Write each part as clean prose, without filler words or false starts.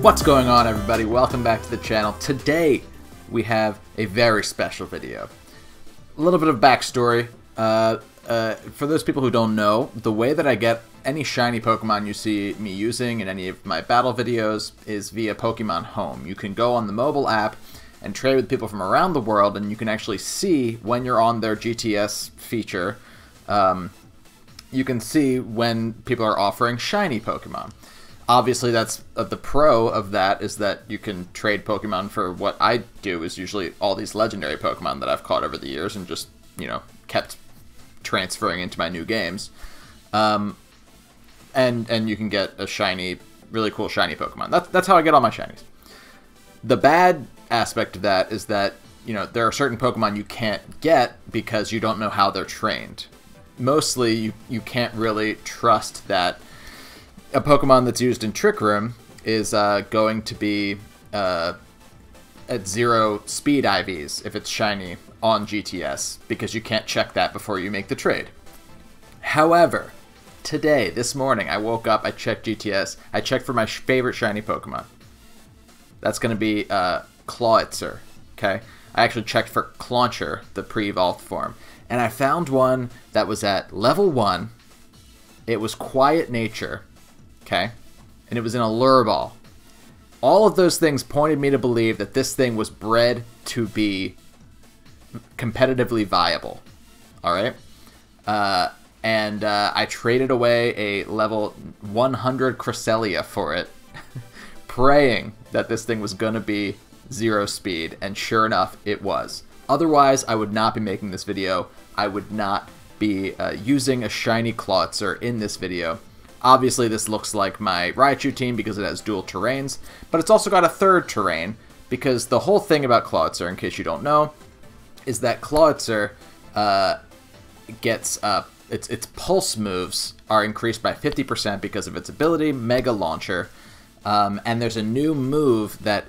What's going on, everybody? Welcome back to the channel. Today we have a very special video. A little bit of backstory. For those people who don't know, the way that I get any shiny Pokemon you see me using in any of my battle videos is via Pokemon Home. You can go on the mobile app and trade with people from around the world, and you can actually see when you're on their GTS feature. You can see when people are offering shiny Pokemon. Obviously, that's the pro of that is that you can trade Pokemon for what I do is usually all these legendary Pokemon that I've caught over the years and just, you know, kept transferring into my new games. And you can get a shiny, really cool shiny Pokemon. That's how I get all my shinies. The bad aspect of that is that, you know, there are certain Pokemon you can't get because you don't know how they're trained. Mostly, you can't really trust that a Pokemon that's used in Trick Room is going to be at 0 speed IVs if it's shiny on GTS, because you can't check that before you make the trade. However, today, this morning, I woke up, I checked GTS, I checked for my favorite shiny Pokemon. That's going to be Clawitzer, okay? I actually checked for Clauncher, the pre-evolved form, and I found one that was at level 1, it was Quiet Nature, okay, and it was in a lure ball. All of those things pointed me to believe that this thing was bred to be competitively viable. All right, I traded away a level 100 Cresselia for it, praying that this thing was gonna be 0 speed, and sure enough, it was. Otherwise, I would not be making this video. I would not be using a shiny Clawitzer in this video. Obviously, this looks like my Raichu team because it has dual terrains, but it's also got a third terrain, because the whole thing about Clawitzer, in case you don't know, is that Clawitzer gets its pulse moves are increased by 50% because of its ability Mega Launcher, and there's a new move that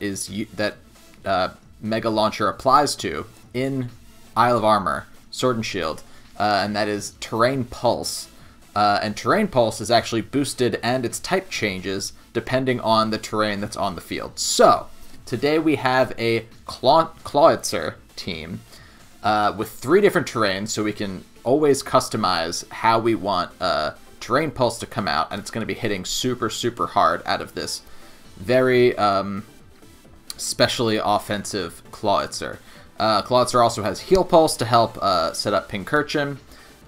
Mega Launcher applies to in Isle of Armor, Sword and Shield, and that is Terrain Pulse. And Terrain Pulse is actually boosted, and its type changes depending on the terrain that's on the field. So, today we have a Clawitzer team with 3 different terrains, so we can always customize how we want Terrain Pulse to come out, and it's going to be hitting super, super hard out of this very specially offensive Clawitzer. Clawitzer also has Heal Pulse to help set up Pincurchin.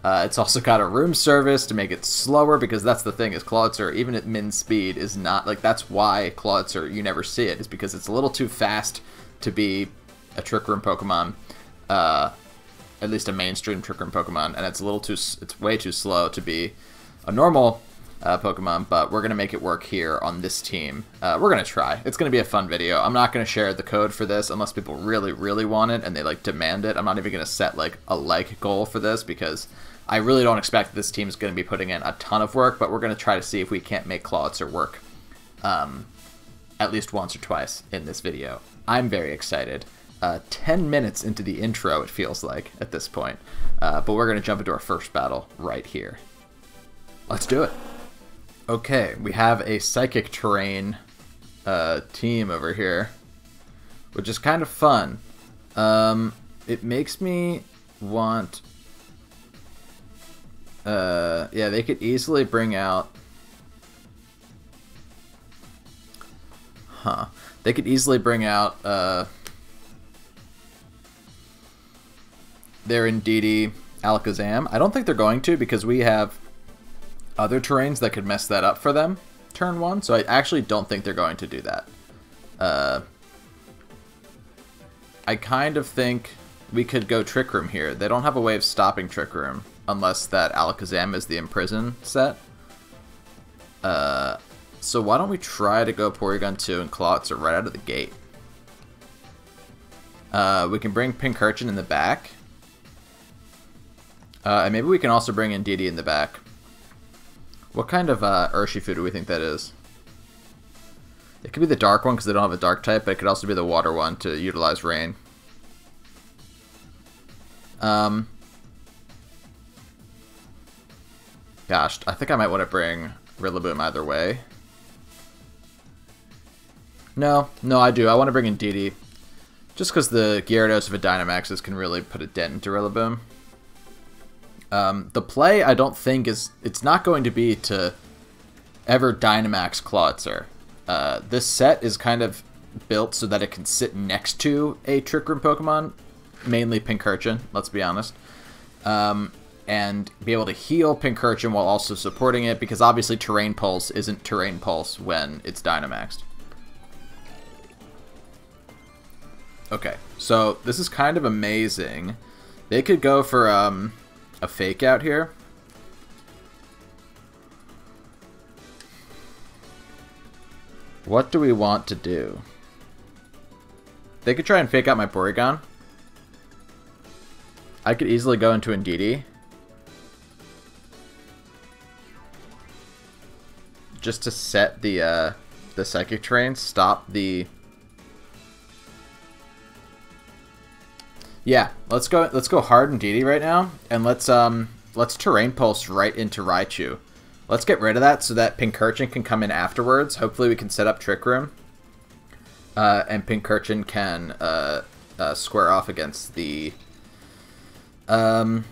It's also got a room service to make it slower, because that's the thing is Clawitzer, even at min speed, is not, like, that's why Clawitzer, you never see it, is because it's a little too fast to be a Trick Room Pokemon, at least a mainstream Trick Room Pokemon, and it's a little too, it's way too slow to be a normal Pokemon, but we're going to make it work here on this team. We're going to try. It's going to be a fun video. I'm not going to share the code for this unless people really, really want it and they, like, demand it. I'm not even going to set, like, a like goal for this, because I really don't expect that this team is going to be putting in a ton of work, but we're going to try to see if we can't make Clawitzer work at least once or twice in this video. I'm very excited. 10 minutes into the intro, it feels like, at this point. But we're going to jump into our first battle right here. Let's do it. Okay, we have a Psychic Terrain team over here, which is kind of fun. It makes me want... yeah, they could easily bring out... Huh. They could easily bring out their Indeedee, Alakazam. I don't think they're going to, because we have other terrains that could mess that up for them turn 1, so I actually don't think they're going to do that. I kind of think we could go Trick Room here. They don't have a way of stopping Trick Room, unless that Alakazam is the Imprison set. So why don't we try to go Porygon 2 and Clawitzer right out of the gate. We can bring Pincurchin in the back. And maybe we can also bring Indeedee in the back. What kind of Urshifu do we think that is? It could be the dark one because they don't have a dark type, but it could also be the water one to utilize rain. Gosh, I think I might want to bring Rillaboom either way. No, I do. I want to bring in Indeedee. Just because the Gyarados of a Dynamaxes can really put a dent into Rillaboom. The play, I don't think, is... It's not going to be to ever Dynamax Clawitzer. This set is kind of built so that it can sit next to a Trick Room Pokemon, mainly Pincurchin, let's be honest, and be able to heal Pincurchin while also supporting it, because obviously Terrain Pulse isn't Terrain Pulse when it's Dynamaxed. Okay, so this is kind of amazing. They could go for a Fake Out here. What do we want to do? They could try and Fake Out my Porygon. I could easily go into Indeedee. Just to set the Psychic Terrain, stop the... Yeah, let's go hard Indeedee right now, and let's Terrain Pulse right into Raichu. Let's get rid of that so that Pincurchin can come in afterwards. Hopefully we can set up Trick Room, and Pincurchin can square off against the Gyarados.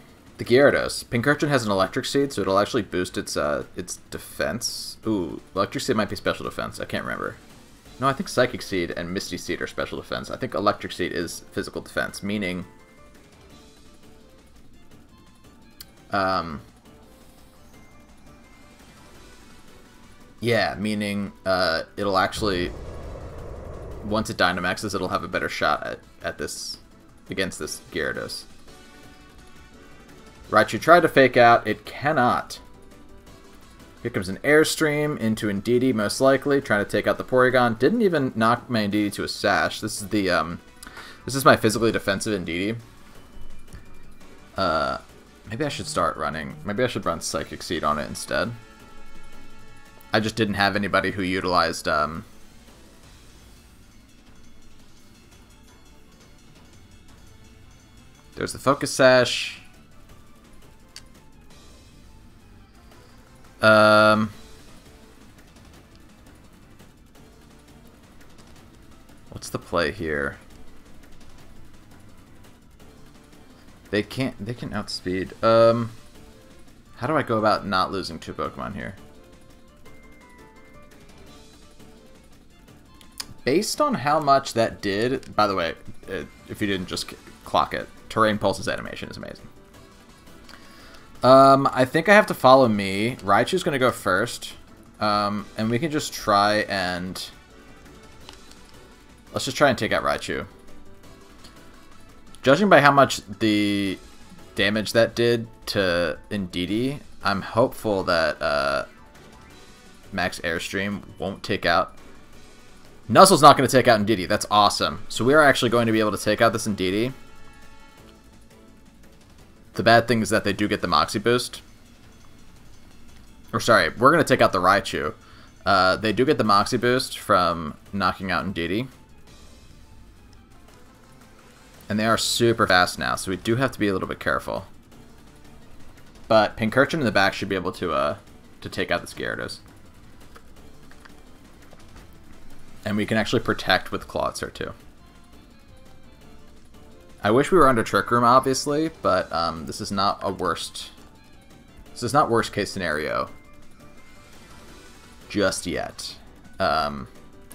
Pincurchin has an Electric Seed, so it'll actually boost its defense. Ooh, Electric Seed might be special defense. I can't remember. No, I think Psychic Seed and Misty Seed are special defense. I think Electric Seed is physical defense, meaning... Yeah, meaning it'll actually, once it Dynamaxes, it'll have a better shot at this, against this Gyarados. Raichu tried to Fake Out, it cannot. Here comes an Airstream into Indeedee, most likely, trying to take out the Porygon. Didn't even knock my Indeedee to a sash. This is the this is my physically defensive Indeedee. Maybe I should start running. Maybe I should run Psychic Seed on it instead. I just didn't have anybody who utilized There's the Focus Sash. What's the play here? They can outspeed. How do I go about not losing two Pokemon here? Based on how much that did, by the way, if you didn't just clock it, Terrain Pulse's animation is amazing. I think I have to follow me. Raichu's gonna go first. And we can just try and... Let's just try and take out Raichu. Judging by how much the damage that did to Indeedee, I'm hopeful that Max Airstream won't take out... Nuzzle's not gonna take out Indeedee. That's awesome. So we are actually going to be able to take out this Indeedee. The bad thing is that they do get the Moxie boost. Or sorry, we're going to take out the Raichu. They do get the Moxie boost from knocking out Indeedee. And they are super fast now, so we do have to be a little bit careful. But Pincurchin in the back should be able to take out this Gyarados. And we can actually protect with Clawitzer too. I wish we were under Trick Room, obviously, but this is not a worst... This is not worst case scenario. Just yet. And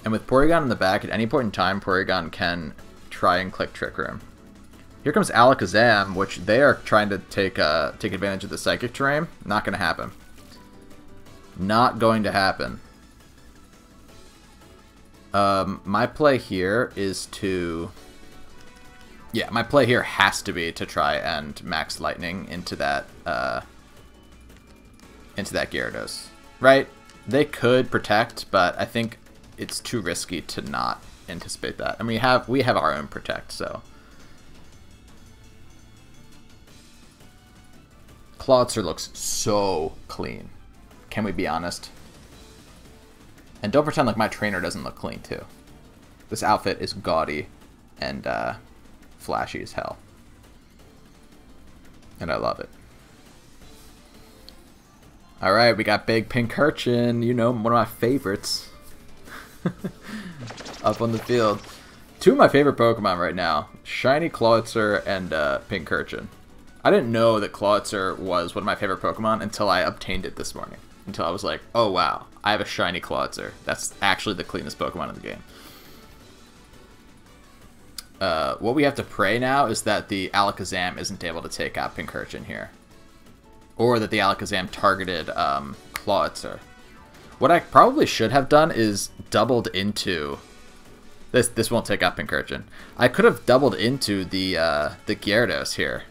with Porygon in the back, at any point in time, Porygon can try and click Trick Room. Here comes Alakazam, which they are trying to take advantage of the Psychic Terrain. Not going to happen. Not going to happen. My play here is to... Yeah, my play here has to be to try and Max Lightning into that Gyarados, right? They could protect, but I think it's too risky to not anticipate that. And we have our own protect, so Clawitzer looks so clean. Can we be honest? And don't pretend like my trainer doesn't look clean too. This outfit is gaudy and flashy as hell, and I love it. All right, we got big Pincurchin, you know, one of my favorites. up on the field. Two of my favorite Pokemon right now, Shiny Clawitzer and Pincurchin. I didn't know that Clawitzer was one of my favorite Pokemon until I obtained it this morning. Until I was like, oh wow, I have a Shiny Clawitzer. That's actually the cleanest Pokemon in the game. What we have to pray now is that the Alakazam isn't able to take out Pincurchin here. Or that the Alakazam targeted Clawitzer. What I probably should have done is doubled into... This won't take out Pincurchin. I could have doubled into the Gyarados here.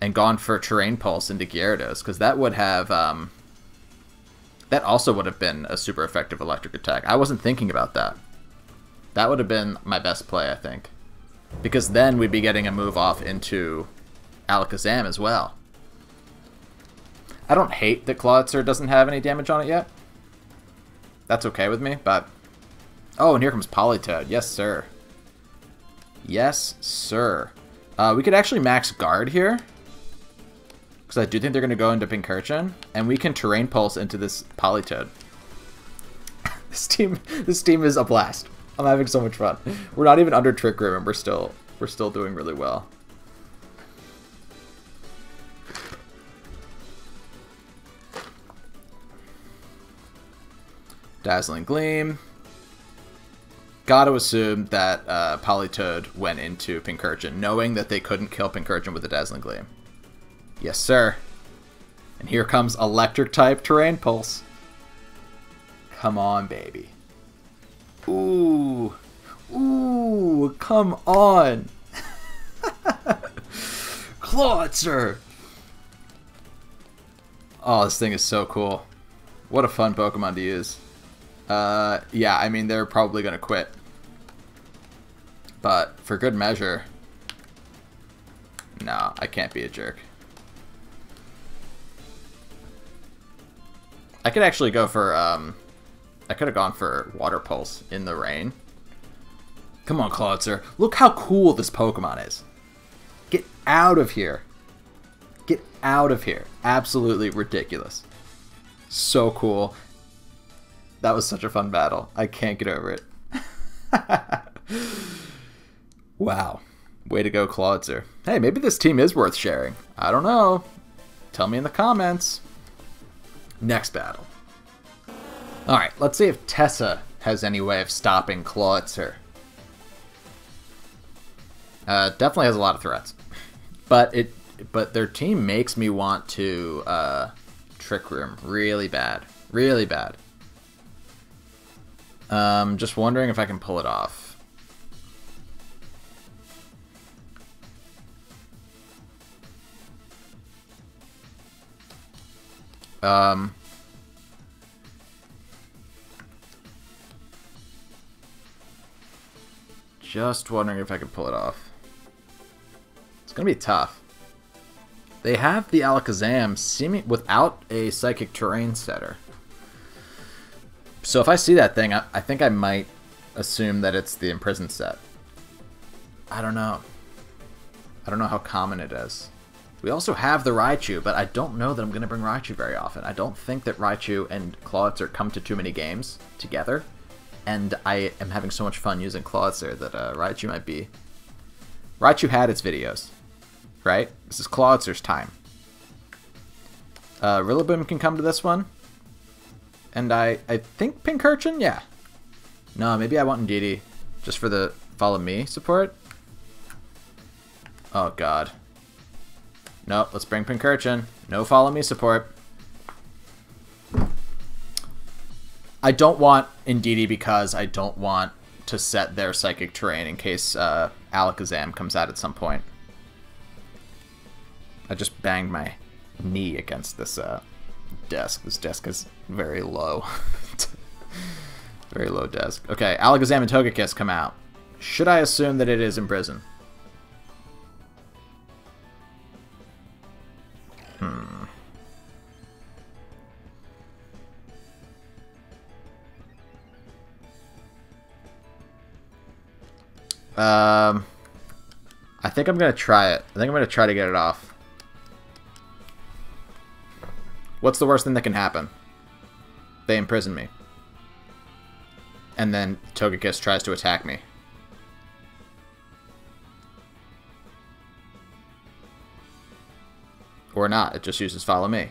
And gone for Terrain Pulse into Gyarados. Because that would have... that also would have been a super effective electric attack. I wasn't thinking about that. That would have been my best play, I think. Because then we'd be getting a move off into Alakazam as well. I don't hate that Clawitzer doesn't have any damage on it yet. That's okay with me, but... Oh, and here comes Politoed. Yes, sir. Yes, sir. We could actually max guard here. Because I do think they're going to go into Pincurchin. And we can Terrain Pulse into this Politoed. This team is a blast. I'm having so much fun. We're not even under Trick Room and we're still doing really well. Dazzling Gleam. Gotta assume that Politoed went into Pincurchin, knowing that they couldn't kill Pincurchin with a Dazzling Gleam. Yes, sir. And here comes Electric-type Terrain Pulse. Come on, baby. Ooh. Ooh, come on. Clawitzer. Oh, this thing is so cool. What a fun Pokemon to use. Yeah, I mean, they're probably going to quit. But for good measure... No, I can't be a jerk. I could actually go for... I could have gone for Water Pulse in the rain. Come on, Clawitzer. Look how cool this Pokemon is. Get out of here. Get out of here. Absolutely ridiculous. So cool. That was such a fun battle. I can't get over it. Wow. Way to go, Clawitzer. Hey, maybe this team is worth sharing. I don't know. Tell me in the comments. Next battle. Alright, let's see if Tessa has any way of stopping Clawitzer. Definitely has a lot of threats. But their team makes me want to Trick Room really bad. Really bad. Just wondering if I can pull it off. Just wondering if I can pull it off. It's going to be tough. They have the Alakazam seeming without a Psychic Terrain setter. So if I see that thing, I think I might assume that it's the Imprisoned set. I don't know. I don't know how common it is. We also have the Raichu, but I don't know that I'm going to bring Raichu very often. I don't think that Raichu and Clawitzer come to too many games together. And I am having so much fun using Clawitzer that Raichu might be... Raichu had its videos, right? This is Clawitzer's time. Rillaboom can come to this one. And I think Pincurchin? Yeah. No, maybe I want Indeedee just for the follow me support. Oh, God. Nope, let's bring Pincurchin. No follow me support. I don't want Indeedee because I don't want to set their Psychic Terrain in case Alakazam comes out at some point. I just banged my knee against this desk. This desk is very low. Very low desk. Okay, Alakazam and Togekiss come out. Should I assume that it is in prison? I think I'm going to try it. I think I'm going to try to get it off. What's the worst thing that can happen? They imprison me. and then Togekiss tries to attack me. Or not, it just uses Follow Me.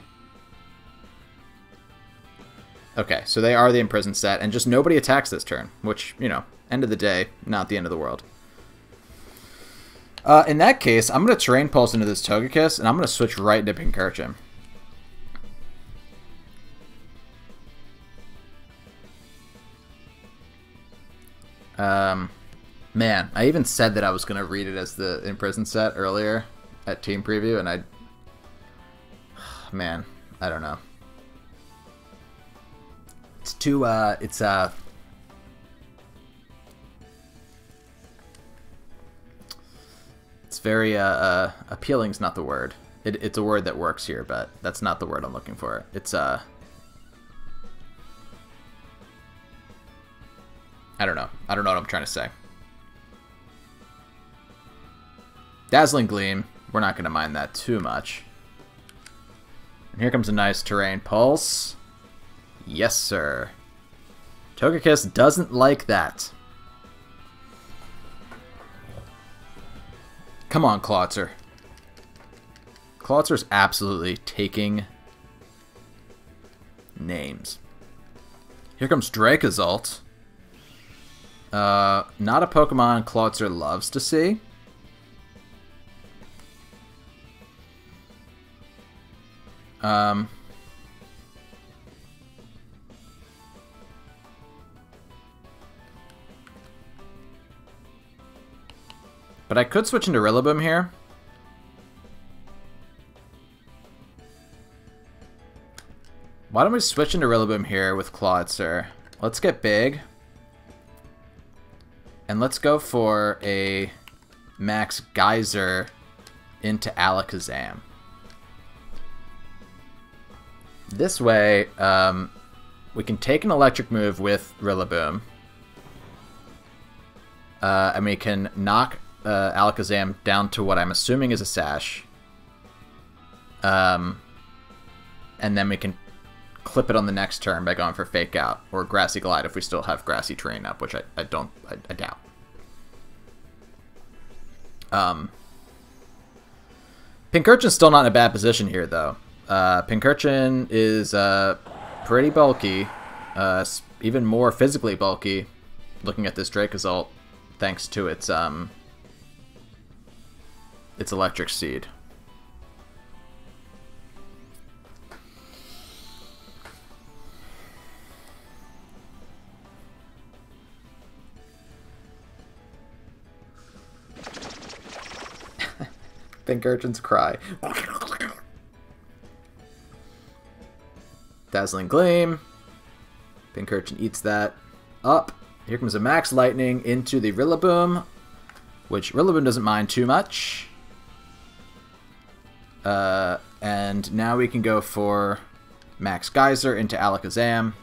Okay, so they are the Imprison set, and just nobody attacks this turn, which, you know, end of the day, not the end of the world. In that case, I'm going to Terrain Pulse into this Togekiss, and I'm going to switch right into Pincurchin. Man, I even said that I was going to read it as the Imprison set earlier at Team Preview, and I... Man, I don't know. It's too, it's very, appealing's not the word. It's a word that works here, but that's not the word I'm looking for. It's, I don't know. I don't know what I'm trying to say. Dazzling Gleam. We're not going to mind that too much. And here comes a nice Terrain Pulse. Yes, sir. Togekiss doesn't like that. Come on, Clawitzer. Clawitzer's absolutely taking names. Here comes Dracozolt. Not a Pokemon Clawitzer loves to see. But I could switch into Rillaboom here. Why don't we switch into Rillaboom here with Clawitzer? Let's get big. And let's go for a Max Geyser into Alakazam. This way, we can take an electric move with Rillaboom. And we can knock Alakazam down to what I'm assuming is a sash. And then we can clip it on the next turn by going for Fake Out or Grassy Glide if we still have Grassy Terrain up, which I doubt. Pincurchin's still not in a bad position here, though. Pincurchin is pretty bulky, even more physically bulky, looking at this Dracozolt, thanks to its Electric Seed. Pincurchin's cry. Dazzling Gleam. Pincurchin eats that up. Here comes a Max Lightning into the Rillaboom, which Rillaboom doesn't mind too much. And now we can go for Max Geyser into Alakazam.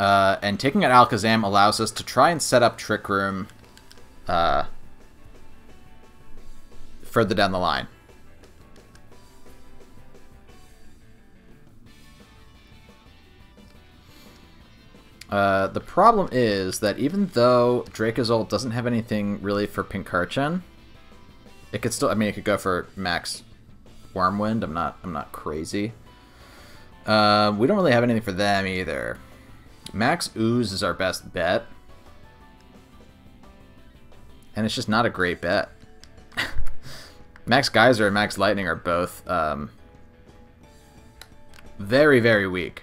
And taking out Alakazam allows us to try and set up Trick Room further down the line. The problem is that even though Dracozolt doesn't have anything really for Pincurchin, it could still, I mean, it could go for Max Wormwind. I'm not crazy. We don't really have anything for them either. Max Ooze is our best bet. And it's just not a great bet. Max Geyser and Max Lightning are both very, very weak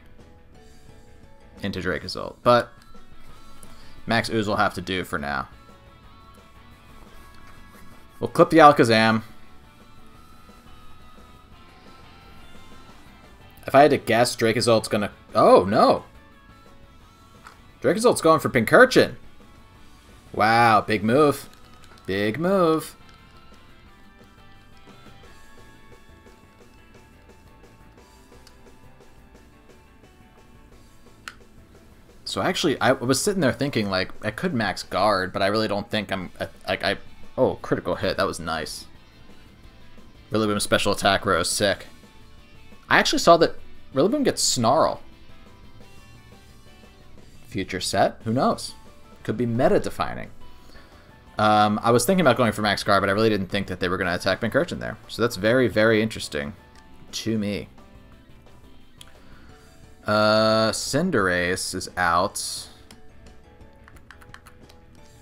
into Dracozolt. But Max Ooze will have to do for now. We'll clip the Alakazam. If I had to guess, Dracozolt's going to... Oh, no! Dracozolt's going for Pincurchin. Wow, big move. Big move. So actually, I was sitting there thinking, like, I could Max Guard, but I really don't think I'm, like, oh, critical hit. That was nice. Rillaboom special attack row, sick. I actually saw that Rillaboom gets Snarl. Future set? Who knows? Could be meta-defining. I was thinking about going for Max Guard, but I really didn't think that they were going to attack Pincurchin there. So that's very, very interesting to me. Cinderace is out.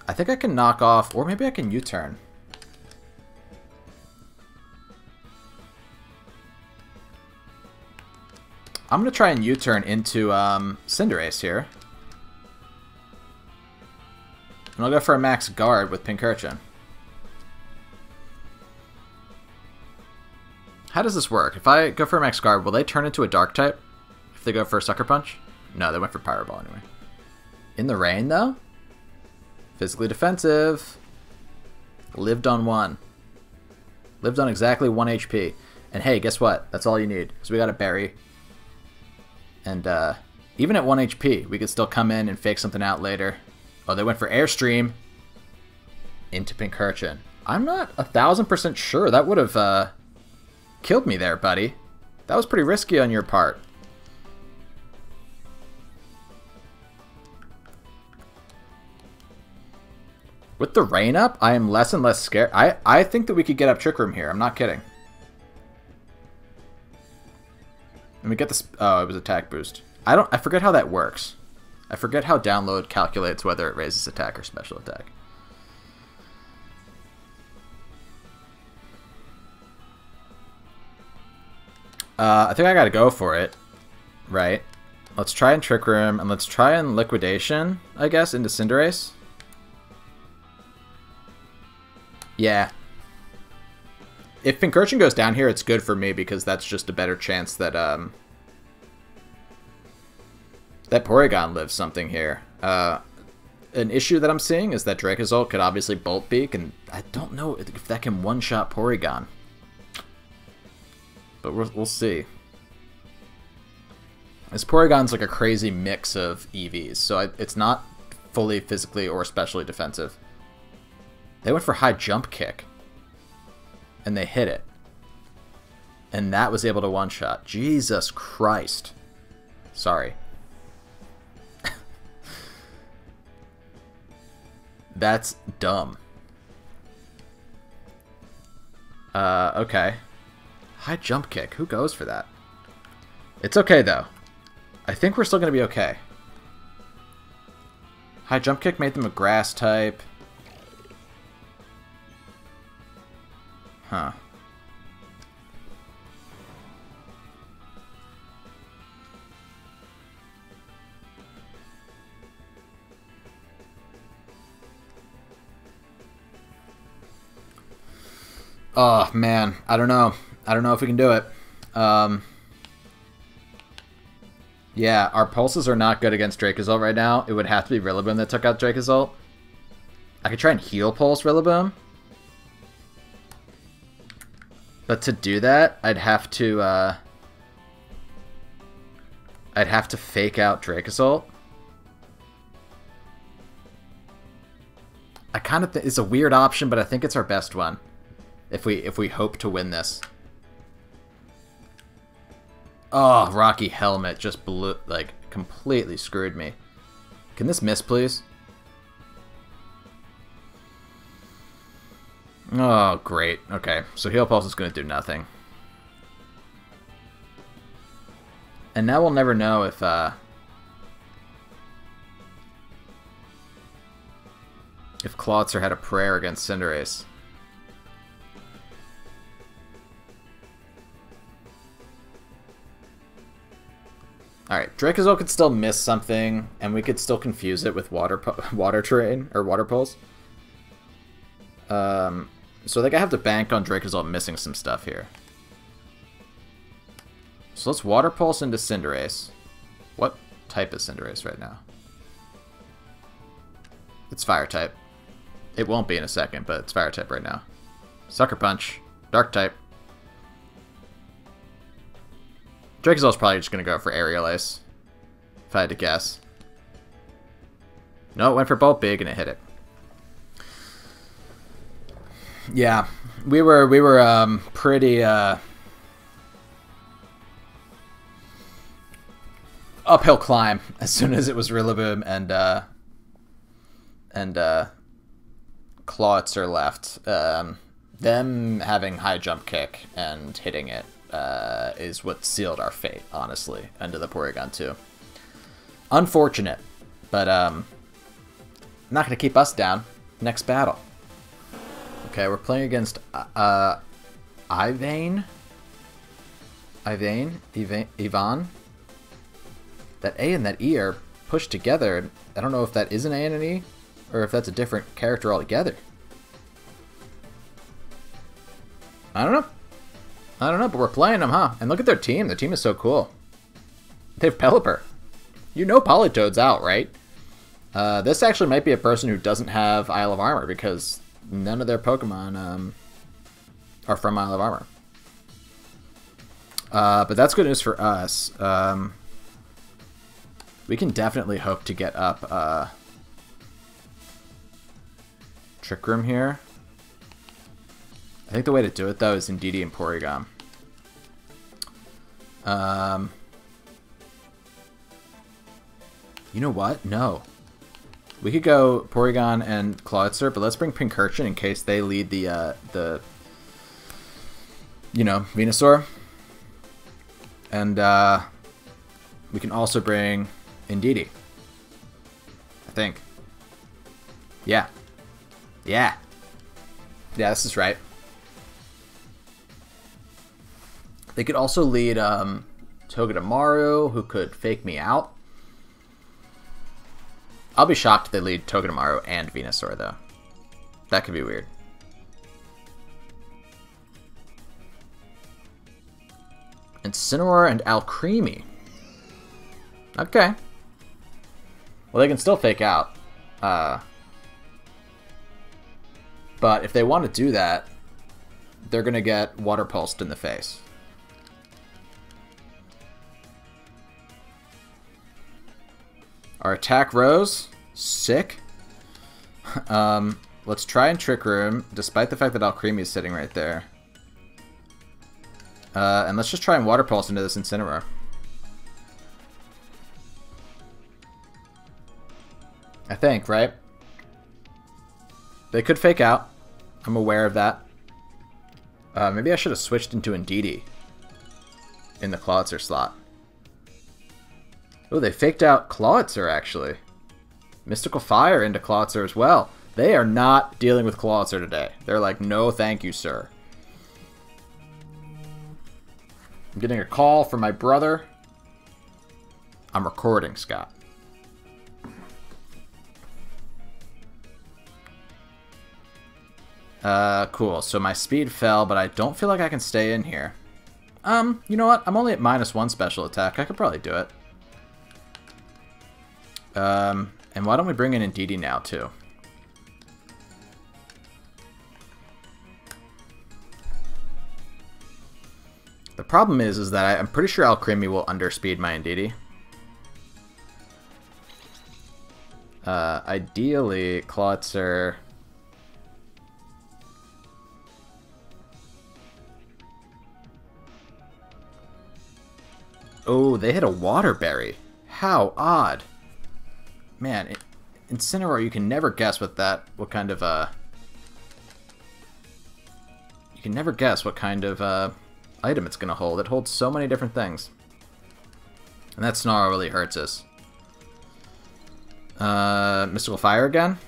I think I can knock off, or maybe I can U-turn. I'm going to try and U-turn into Cinderace here. And I'll go for a Max Guard with Pincurchin. How does this work? If I go for a Max Guard, will they turn into a Dark-type? If they go for a Sucker Punch? No, they went for Power Ball anyway. In the Rain, though? Physically defensive. Lived on one. Lived on exactly 1 HP. And hey, guess what? That's all you need. Because we got a Berry. And even at 1 HP, we could still come in and fake something out later. Oh, they went for Airstream into Pincurchin. I'm not 1,000% sure. That would have killed me there, buddy. That was pretty risky on your part. With the rain up, I am less and less scared. I think that we could get up Trick Room here. I'm not kidding. And we get this. Oh, it was attack boost. I forget how that works. I forget how download calculates whether it raises attack or special attack. I think I gotta go for it, right? Let's try and Trick Room, and let's try and Liquidation, I guess, into Cinderace. Yeah. If Pincurchin goes down here, it's good for me because that's just a better chance that that Porygon lives something here. An issue that I'm seeing is that Dracozolt could obviously Bolt Beak, and I don't know if that can one-shot Porygon. But we'll see. This Porygon's like a crazy mix of EVs, so it's not fully physically or specially defensive. They went for high jump kick. And they hit it. And that was able to one-shot. Jesus Christ. Sorry. That's dumb. Okay. High jump kick. Who goes for that? It's okay, though. I think we're still going to be okay. High jump kick made them a grass type. Huh. Oh, man. I don't know. I don't know if we can do it. Yeah, our pulses are not good against Dracozolt right now. It would have to be Rillaboom that took out Dracozolt. I could try and heal pulse Rillaboom. But to do that, I'd have to fake out Dracozolt. I kind of think it's a weird option, but I think it's our best one. If we hope to win this. Oh, Rocky Helmet just blew, like, completely screwed me. Can this miss, please? Oh, great. Okay, so Heal Pulse is going to do nothing. And now we'll never know if, if Clawitzer had a prayer against Cinderace. Alright, Dracozolt could still miss something, and we could still confuse it with Water Pulse. So I think I have to bank on Dracozolt missing some stuff here. So let's Water Pulse into Cinderace. What type is Cinderace right now? It's Fire type. It won't be in a second, but it's Fire type right now. Sucker Punch. Dark type. Dracozolt's probably just going to go for Aerial Ace. If I had to guess. No, it went for Bolt Big and it hit it. Yeah, we were pretty uphill climb as soon as it was Rillaboom and Clawitzer left. Them having high jump kick and hitting it is what sealed our fate, honestly, under the Porygon 2. Unfortunate, but not going to keep us down. Next battle. Okay, we're playing against Ivan. That A and that E are pushed together. I don't know if that is an A and an E, or if that's a different character altogether. I don't know. I don't know, but we're playing them, huh? And look at their team. Their team is so cool. They have Pelipper. You know Politoed's out, right? This actually might be a person who doesn't have Isle of Armor, because none of their Pokemon are from Isle of Armor. But that's good news for us. We can definitely hope to get up Trick Room here. I think the way to do it, though, is Indeedee and Porygon. You know what? No. We could go Porygon and Clawitzer, but let's bring Pincurchin in case they lead the you know, Venusaur. And we can also bring Indeedee. I think. Yeah. Yeah. Yeah, this is right. They could also lead Togedemaru, who could fake me out. I'll be shocked if they lead Togedemaru and Venusaur, though. That could be weird. Incineroar and Alcremie. Okay. Well, they can still fake out. But if they want to do that, they're going to get Water Pulsed in the face. Our attack rose. Sick. Let's try and Trick Room, despite the fact that Alcremie is sitting right there. And let's just try and Water Pulse into this Incineroar. I think, right? They could fake out. I'm aware of that. Maybe I should have switched into Indeedee in the Clawitzer slot. Oh, they faked out Clawitzer, actually. Mystical Fire into Clawitzer as well. They are not dealing with Clawitzer today. They're like, no thank you, sir. I'm getting a call from my brother. I'm recording, Scott. Cool. So my speed fell, but I don't feel like I can stay in here. You know what? I'm only at -1 special attack. I could probably do it. And why don't we bring in Indeedee now, too? The problem is that I'm pretty sure Alcremie will underspeed my Indeedee. Ideally, Clawitzer... Oh, they hit a Water Berry. How odd. Man, Incineroar, you can never guess what that, you can never guess what kind of, item it's gonna hold. It holds so many different things. And that Snarl really hurts us. Mystical Fire again?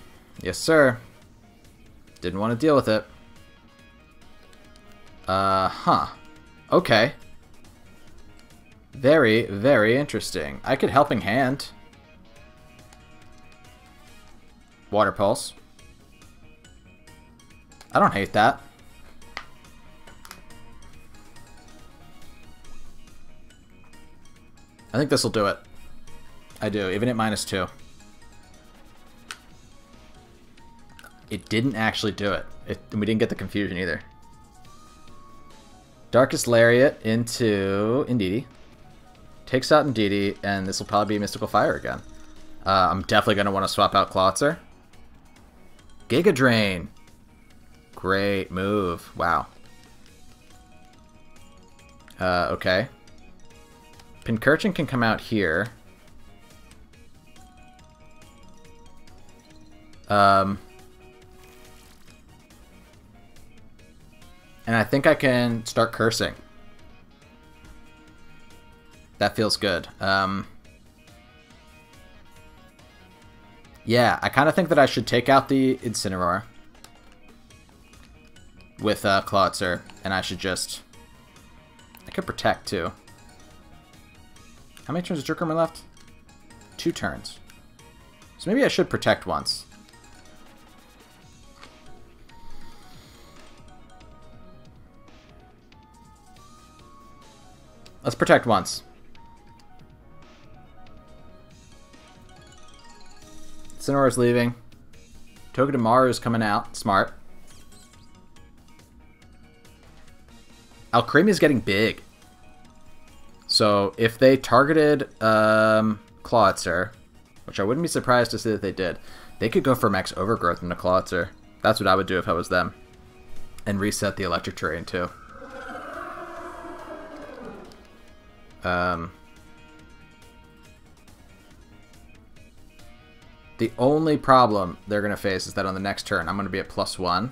Yes, sir. Didn't want to deal with it. Okay. Very, very interesting. I could Helping Hand. Water Pulse. I don't hate that. I think this will do it. I do, even at -2. It didn't actually do it. We didn't get the confusion either. Darkest Lariat into Indeedee. Takes out Indeedee, and this will probably be Mystical Fire again. I'm definitely going to want to swap out Clawitzer. Giga Drain. Great move. Wow. Okay. Pincurchin can come out here. And I think I can start cursing. That feels good. Yeah, I kind of think that I should take out the Incineroar with Clawitzer, and I should just... I could protect, too. How many turns of Jerkhammer left? 2 turns. So maybe I should protect once. Let's protect once. Incineroar's leaving. Togedemaru's coming out. Smart. Alcremie is getting big. So if they targeted Clawitzer, which I wouldn't be surprised to see that they did, they could go for Max Overgrowth into Clawitzer. That's what I would do if I was them. And reset the Electric Terrain too. The only problem they're going to face is that on the next turn, I'm going to be at +1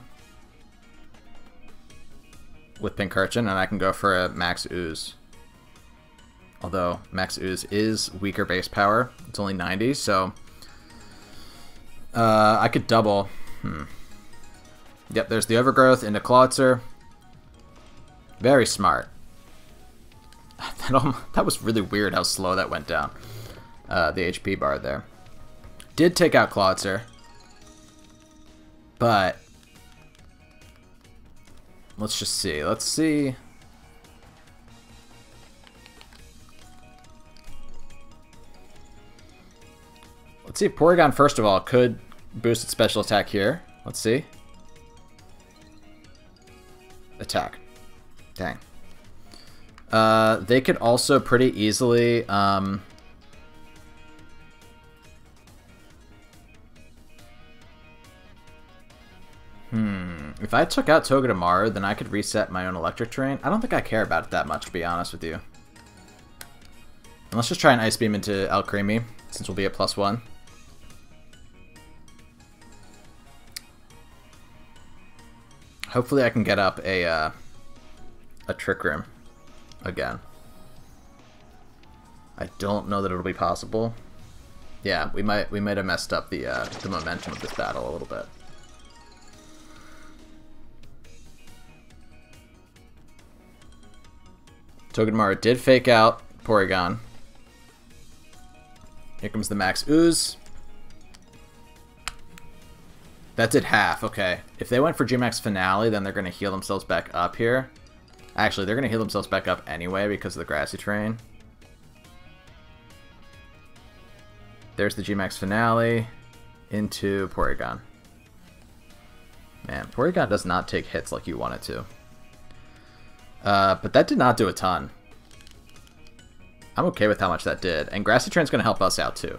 with Pincurchin, and I can go for a Max Ooze. Although Max Ooze is weaker base power. It's only 90, so I could double. Yep, there's the Overgrowth into Clawitzer. Very smart. That was really weird how slow that went down. The HP bar there. Did take out Clawitzer, but let's just see. Let's see. Let's see if Porygon, first of all, could boost its special attack here. Let's see. Attack. Dang. They could also pretty easily... If I took out Togedemaru, then I could reset my own Electric Terrain. I don't think I care about it that much, to be honest with you. And let's just try an Ice Beam into Alcremie, since we'll be at +1. Hopefully I can get up a Trick Room again. I don't know that it'll be possible. Yeah, we might have messed up the momentum of this battle a little bit. Togedemaru did fake out Porygon. Here comes the Max Ooze. That did half, okay. If they went for GMAX Finale, then they're going to heal themselves back up here. Actually, they're going to heal themselves back up anyway because of the Grassy Terrain. There's the GMAX Finale into Porygon. Man, Porygon does not take hits like you want it to. But that did not do a ton. I'm okay with how much that did. And Grassy Terrain's going to help us out, too.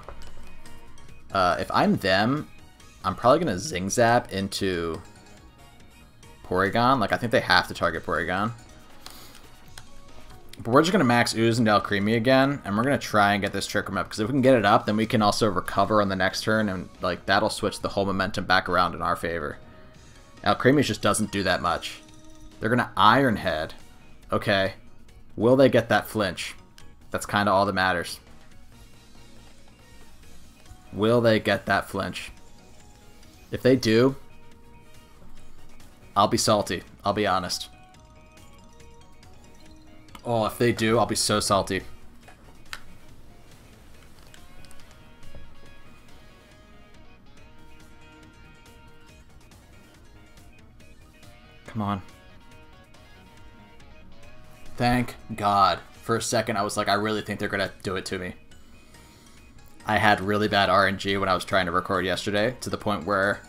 If I'm them, I'm probably going to Zing Zap into Porygon. Like, I think they have to target Porygon. But we're just going to Max Ooze into Alcremie again. And we're going to try and get this Trick Room up. Because if we can get it up, then we can also recover on the next turn. And, like, that'll switch the whole momentum back around in our favor. Alcremie just doesn't do that much. They're going to Iron Head. Okay, will they get that flinch? That's kind of all that matters. Will they get that flinch? If they do, I'll be salty. I'll be honest. Oh, if they do, I'll be so salty. Come on. Thank God. For a second, I was like, I really think they're going to do it to me. I had really bad RNG when I was trying to record yesterday, to the point where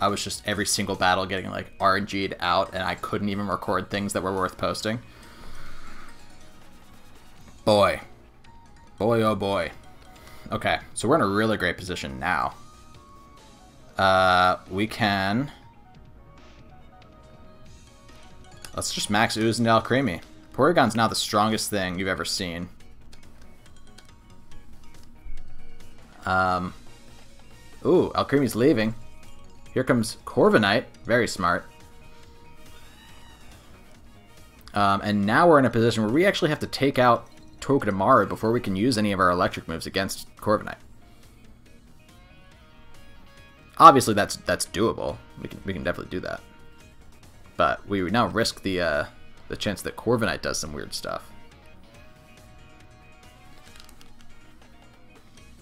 I was just every single battle getting like RNG'd out, and I couldn't even record things that were worth posting. Boy. Boy, oh boy. Okay, so we're in a really great position now. We can... Let's just Max Ooze into Alcremie. Porygon's not the strongest thing you've ever seen. Ooh, Alcremie's leaving. Here comes Corviknight. Very smart. And now we're in a position where we actually have to take out Togedemaru before we can use any of our electric moves against Corviknight. Obviously, that's doable. We can definitely do that. But we would now risk the chance that Corviknight does some weird stuff.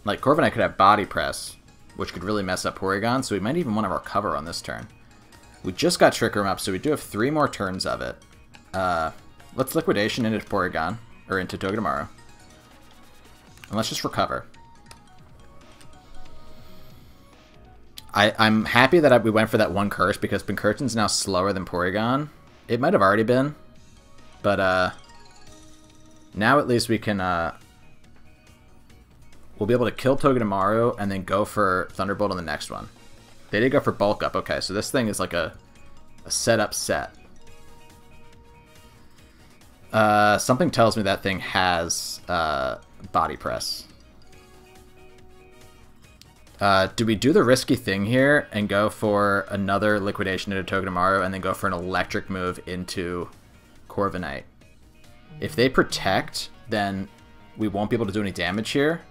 Like, Corviknight could have Body Press, which could really mess up Porygon, so we might even want to recover on this turn. We just got Trick Room up, so we do have 3 more turns of it. Let's Liquidation into Porygon, or into Togedemaru. And let's just recover. I'm happy that we went for that one curse, because Pincurchin's now slower than Porygon. It might have already been, but now at least we can... We'll be able to kill Togedemaru and then go for Thunderbolt on the next one. They did go for Bulk Up. Okay, so this thing is like a set-up set. Something tells me that thing has Body Press. Do we do the risky thing here and go for another Liquidation into Togedemaru and then go for an electric move into Corviknight? If they protect, then we won't be able to do any damage here.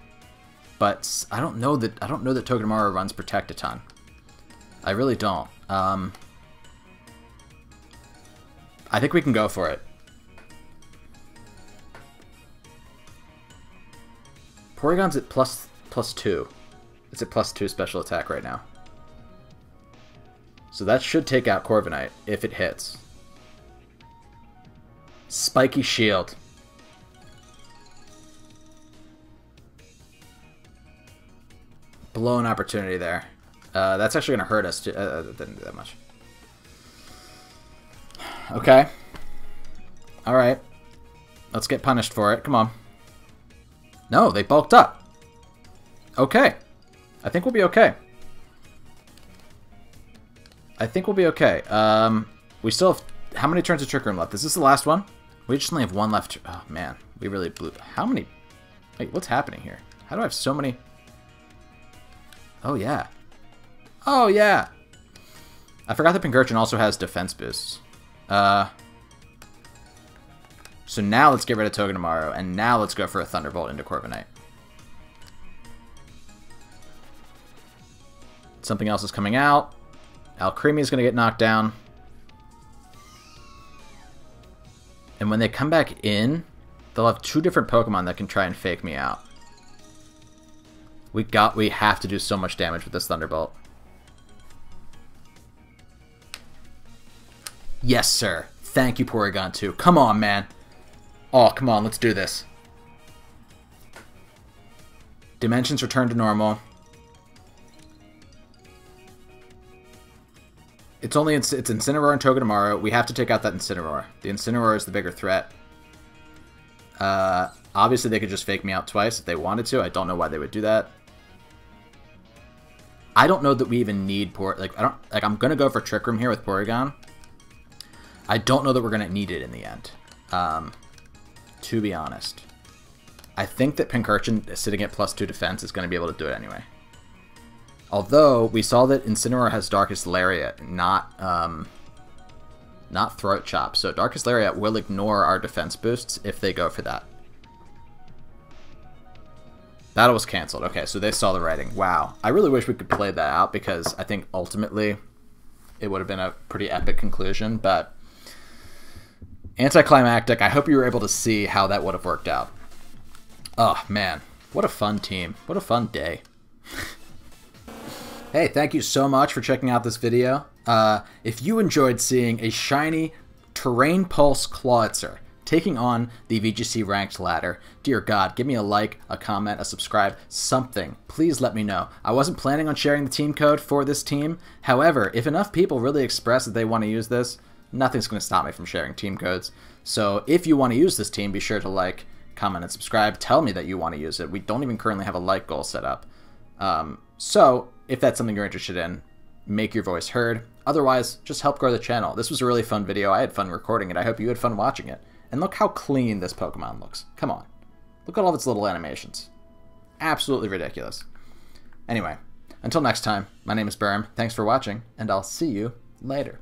But I don't know that Togedemaru runs Protect a ton. I really don't. I think we can go for it. Porygon's at plus two. It's at +2 special attack right now. So that should take out Corviknight if it hits. Spiky Shield. Blown opportunity there. That's actually going to hurt us. That didn't do that much. Okay. Alright. Let's get punished for it. Come on. No, they bulked up. Okay. I think we'll be okay. We still have... How many turns of Trick Room left? Is this the last one? We just only have one left. Oh, man. We really blew... How many... Wait, what's happening here? How do I have so many... Oh, yeah. Oh, yeah! I forgot that Pincurchin also has defense boosts. So now let's get rid of Togedemaru, and now let's go for a Thunderbolt into Corviknight. Something else is coming out. Alcremie is going to get knocked down. And when they come back in, they'll have 2 different Pokemon that can try and fake me out. We have to do so much damage with this Thunderbolt. Yes, sir. Thank you, Porygon 2. Come on, man. Oh, come on. Let's do this. Dimensions return to normal. It's Incineroar and Togedemaru. We have to take out that Incineroar. The Incineroar is the bigger threat. Obviously, they could just fake me out twice if they wanted to. I don't know why they would do that. I don't know that we even need I'm gonna go for Trick Room here with Porygon. I don't know that we're gonna need it in the end. To be honest, I think that Pincurchin sitting at +2 defense is gonna be able to do it anyway. Although we saw that Incineroar has Darkest Lariat, not Throat Chop, so Darkest Lariat will ignore our defense boosts if they go for that. Battle was cancelled. Okay, so they saw the writing. Wow. I really wish we could play that out because I think ultimately it would have been a pretty epic conclusion, but anticlimactic. I hope you were able to see how that would have worked out. Oh, man. What a fun team. What a fun day. Hey, thank you so much for checking out this video. If you enjoyed seeing a shiny Terrain Pulse Clawitzer taking on the VGC ranked ladder, dear God, give me a like, a comment, a subscribe, something. Please let me know. I wasn't planning on sharing the team code for this team. However, if enough people really express that they want to use this, nothing's going to stop me from sharing team codes. So if you want to use this team, be sure to like, comment, and subscribe. Tell me that you want to use it. We don't even currently have a like goal set up. So if that's something you're interested in, make your voice heard. Otherwise, just help grow the channel. This was a really fun video. I had fun recording it. I hope you had fun watching it. And look how clean this Pokemon looks. Come on. Look at all of its little animations. Absolutely ridiculous. Anyway, Until next time, my name is Berm, thanks for watching, and I'll see you later.